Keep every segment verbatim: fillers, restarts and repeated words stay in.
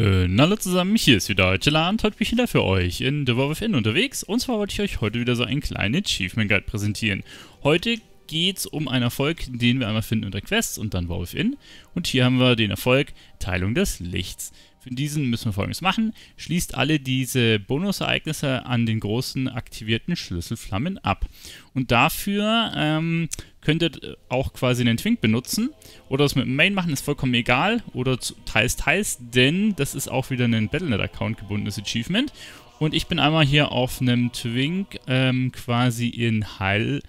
Na hallo zusammen, hier ist wieder Telar und heute bin ich wieder für euch in The War Within unterwegs. Und zwar wollte ich euch heute wieder so einen kleinen Achievement Guide präsentieren. Heute geht es um einen Erfolg, den wir einmal finden unter Quests und dann War Within. Und hier haben wir den Erfolg Teilung des Lichts. Für diesen müssen wir Folgendes machen. Schließt alle diese Bonusereignisse an den großen aktivierten Schlüsselflammen ab. Und dafür ähm, könnt ihr auch quasi einen Twink benutzen oder es mit dem Main machen, ist vollkommen egal. Oder teils, teils, denn das ist auch wieder ein Battlenet-Account gebundenes Achievement. Und ich bin einmal hier auf einem Twink ähm, quasi in Heil,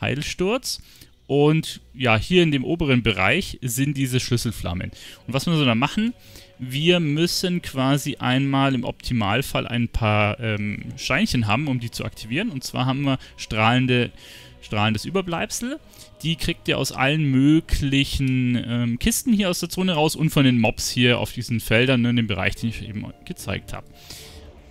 Heilsturz. Und ja, hier in dem oberen Bereich sind diese Schlüsselflammen. Und was müssen wir dann machen? Wir müssen quasi einmal im Optimalfall ein paar ähm, Scheinchen haben, um die zu aktivieren. Und zwar haben wir strahlende, strahlendes Überbleibsel. Die kriegt ihr aus allen möglichen ähm, Kisten hier aus der Zone raus und von den Mobs hier auf diesen Feldern, ne, in dem Bereich, den ich eben gezeigt habe.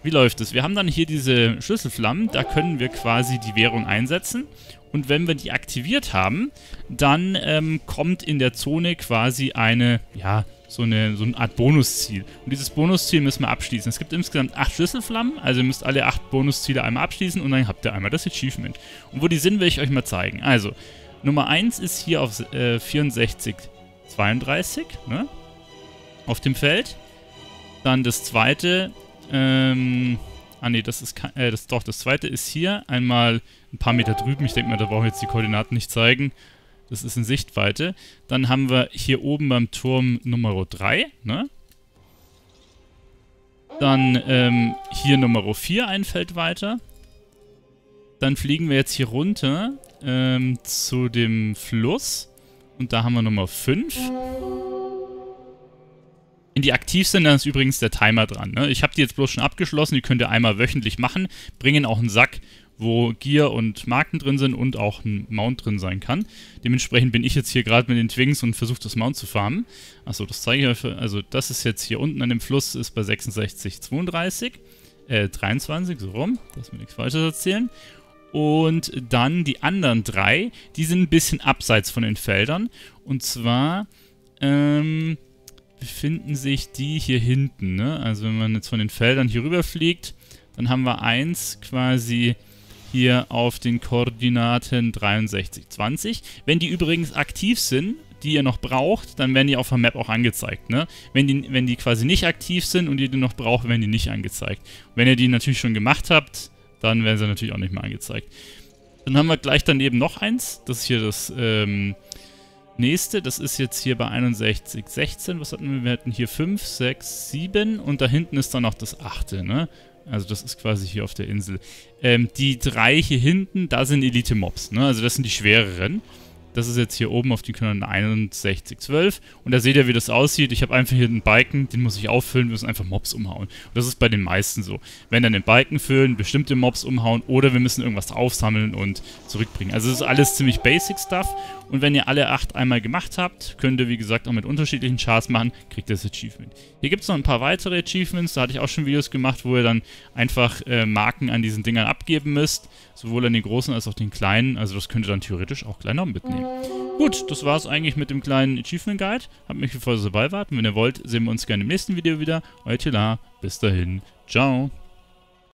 Wie läuft es? Wir haben dann hier diese Schlüsselflammen, da können wir quasi die Währung einsetzen. Und wenn wir die aktiviert haben, dann ähm, kommt in der Zone quasi eine, ja, so eine, so eine Art Bonusziel. Und dieses Bonusziel müssen wir abschließen. Es gibt insgesamt acht Schlüsselflammen, also ihr müsst alle acht Bonusziele einmal abschließen und dann habt ihr einmal das Achievement. Und wo die sind, will ich euch mal zeigen. Also, Nummer eins ist hier auf äh, vierundsechzig zweiunddreißig, ne, auf dem Feld. Dann das zweite, ähm, ah ne, das ist, äh, das, doch, das zweite ist hier, einmal ein paar Meter drüben. Ich denke mal, da brauchen wir jetzt die Koordinaten nicht zeigen. Das ist in Sichtweite. Dann haben wir hier oben beim Turm Nummer drei, ne? Dann ähm, hier Nummer vier, ein Feld weiter. Dann fliegen wir jetzt hier runter ähm, zu dem Fluss. Und da haben wir Nummer fünf. Wenn die aktiv sind, dann ist übrigens der Timer dran, ne? Ich habe die jetzt bloß schon abgeschlossen. Die könnt ihr einmal wöchentlich machen. Bringen auch einen Sack, wo Gear und Marken drin sind und auch ein Mount drin sein kann. Dementsprechend bin ich jetzt hier gerade mit den Twinks und versuche das Mount zu farmen. Achso, das zeige ich euch. Also das ist jetzt hier unten an dem Fluss, ist bei sechsundsechzig zweiunddreißig, äh, dreiundzwanzig, so rum, dass wir nichts Falsches erzählen. Und dann die anderen drei, die sind ein bisschen abseits von den Feldern. Und zwar ähm, befinden sich die hier hinten, ne? Also wenn man jetzt von den Feldern hier rüber fliegt, dann haben wir eins quasi hier auf den Koordinaten dreiundsechzig zwanzig. Wenn die übrigens aktiv sind, die ihr noch braucht, dann werden die auf der Map auch angezeigt, ne? Wenn die, wenn die quasi nicht aktiv sind und ihr die noch braucht, werden die nicht angezeigt. Wenn ihr die natürlich schon gemacht habt, dann werden sie natürlich auch nicht mehr angezeigt. Dann haben wir gleich daneben noch eins. Das ist hier das ähm, nächste. Das ist jetzt hier bei einundsechzig sechzehn. Was hatten wir? Wir hatten hier fünf, sechs, sieben und da hinten ist dann noch das achte, ne? Also das ist quasi hier auf der Insel. Ähm, die drei hier hinten, da sind Elite-Mobs, ne? Also das sind die schwereren. Das ist jetzt hier oben auf die Knochen einundsechzig zwölf. Und da seht ihr, wie das aussieht. Ich habe einfach hier einen Balken, den muss ich auffüllen, wir müssen einfach Mobs umhauen. Und das ist bei den meisten so. Wenn dann den Balken füllen, bestimmte Mobs umhauen oder wir müssen irgendwas aufsammeln und zurückbringen. Also das ist alles ziemlich Basic-Stuff. Und wenn ihr alle acht einmal gemacht habt, könnt ihr, wie gesagt, auch mit unterschiedlichen Charts machen, kriegt ihr das Achievement. Hier gibt es noch ein paar weitere Achievements. Da hatte ich auch schon Videos gemacht, wo ihr dann einfach äh, Marken an diesen Dingern abgeben müsst. Sowohl an den großen als auch den kleinen. Also das könnt ihr dann theoretisch auch kleiner mitnehmen. Gut, das war's eigentlich mit dem kleinen Achievement Guide. Habt mich gefreut, dass ihr dabei wart. Und wenn ihr wollt, sehen wir uns gerne im nächsten Video wieder. Euer Telar. Bis dahin. Ciao.